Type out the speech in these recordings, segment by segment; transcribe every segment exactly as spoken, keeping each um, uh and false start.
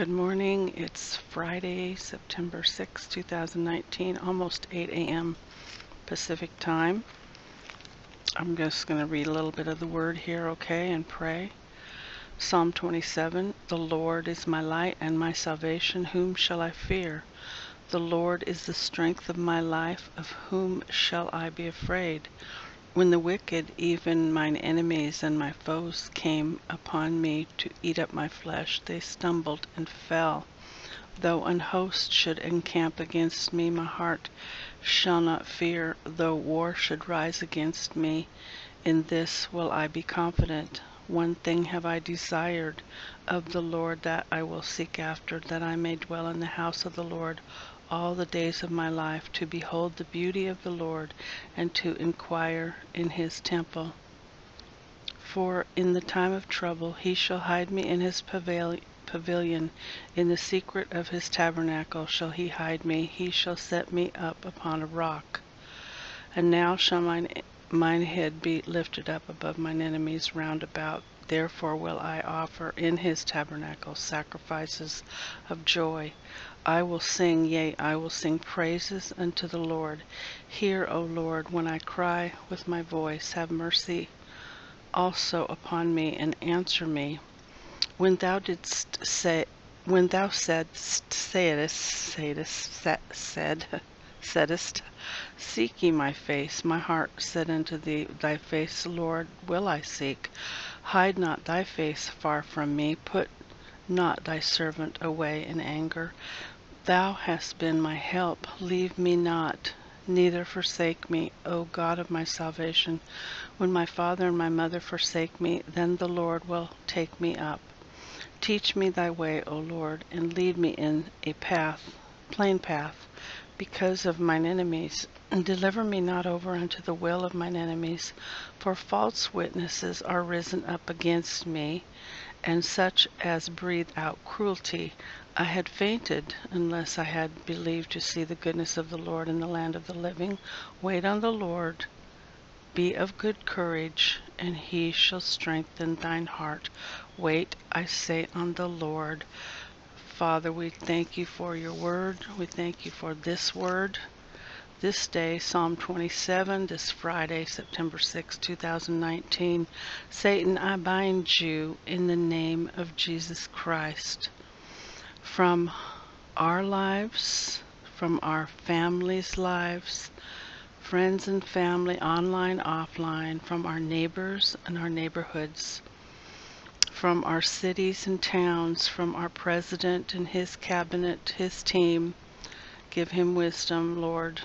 Good morning. It's Friday, September sixth, two thousand nineteen, almost eight A M Pacific time. I'm just going to read a little bit of the word here, okay, and pray. Psalm twenty-seven, the Lord is my light and my salvation, whom shall I fear? The Lord is the strength of my life, of whom shall I be afraid? When the wicked, even mine enemies and my foes, came upon me to eat up my flesh, they stumbled and fell. Though an host should encamp against me, my heart shall not fear. Though war should rise against me, in this will I be confident. One thing have I desired of the Lord, that I will seek after, that I may dwell in the house of the Lord all the days of my life, to behold the beauty of the Lord, and to inquire in his temple. For in the time of trouble he shall hide me in his pavilion, in the secret of his tabernacle shall he hide me, he shall set me up upon a rock. And now shall mine, mine head be lifted up above mine enemies round about. Therefore will I offer in his tabernacle sacrifices of joy. I will sing, yea, I will sing praises unto the Lord. Hear, O Lord, when I cry with my voice. Have mercy also upon me, and answer me. When thou didst say, when thou saidst, sayest, sayest, said, saidest, seek ye my face, my heart said unto thee, thy face, Lord, will I seek. Hide not thy face far from me, put not thy servant away in anger. Thou hast been my help, leave me not, neither forsake me, O God of my salvation. When my father and my mother forsake me, then the Lord will take me up. Teach me thy way, O Lord, and lead me in a path, plain path, because of mine enemies. And deliver me not over unto the will of mine enemies, for false witnesses are risen up against me, and such as breathe out cruelty. I had fainted unless I had believed to see the goodness of the Lord in the land of the living. Wait on the Lord, be of good courage, and he shall strengthen thine heart. Wait, I say, on the Lord. Father, we thank you for your word. We thank you for this word. This day, Psalm twenty-seven, this Friday, September sixth, two thousand nineteen. Satan, I bind you in the name of Jesus Christ. From our lives, from our families' lives, friends and family, online, offline, from our neighbors and our neighborhoods, from our cities and towns, from our president and his cabinet, his team. Give him wisdom, Lord.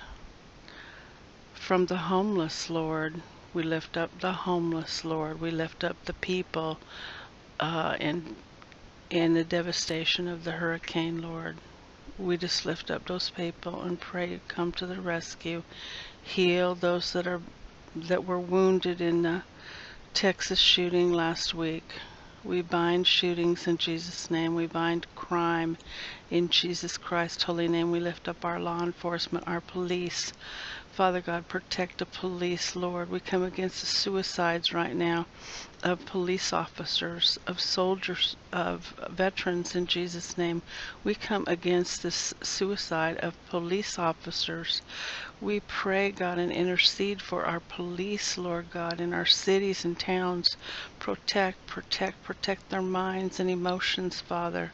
From the homeless, Lord, we lift up the homeless, Lord. We lift up the people uh, in, in the devastation of the hurricane, Lord. We just lift up those people and pray you come to the rescue. Heal those that are that were wounded in the Texas shooting last week. We bind shootings in Jesus' name. We bind crime in Jesus Christ's holy name. We lift up our law enforcement, our police. Father God, protect the police, Lord. We come against the suicides right now of police officers, of soldiers, of veterans in Jesus' name. We come against this suicide of police officers. We pray, God, and intercede for our police, Lord God, in our cities and towns. Protect, protect, protect their minds and emotions, Father.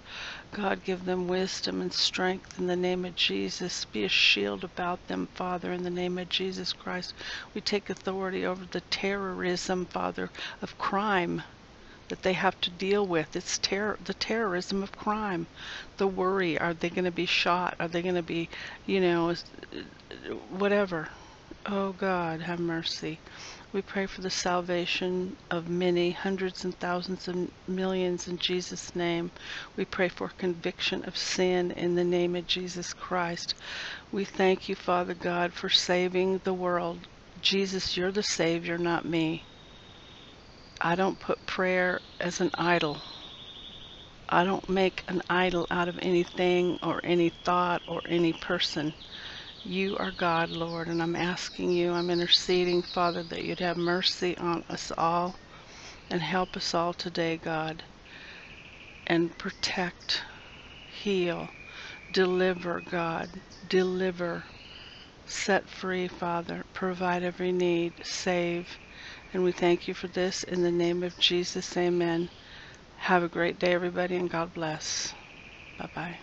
God, give them wisdom and strength in the name of Jesus. Be a shield about them, Father, in the name of Jesus Christ. We take authority over the terrorism, Father, of crime that they have to deal with. It's terror, the terrorism of crime. The worry, are they going to be shot? Are they going to be, you know, whatever. Oh, God, have mercy. We pray for the salvation of many, hundreds and thousands and millions in Jesus' name. We pray for conviction of sin in the name of Jesus Christ. We thank you, Father God, for saving the world. Jesus, you're the Savior, not me. I don't put prayer as an idol. I don't make an idol out of anything or any thought or any person. You are God, Lord, and I'm asking you, I'm interceding, Father, that you'd have mercy on us all and help us all today, God, and protect heal, deliver, God, deliver, set free, Father, provide every need, save. And we thank you for this in the name of Jesus. Amen. Have a great day, everybody, and God bless. Bye-bye.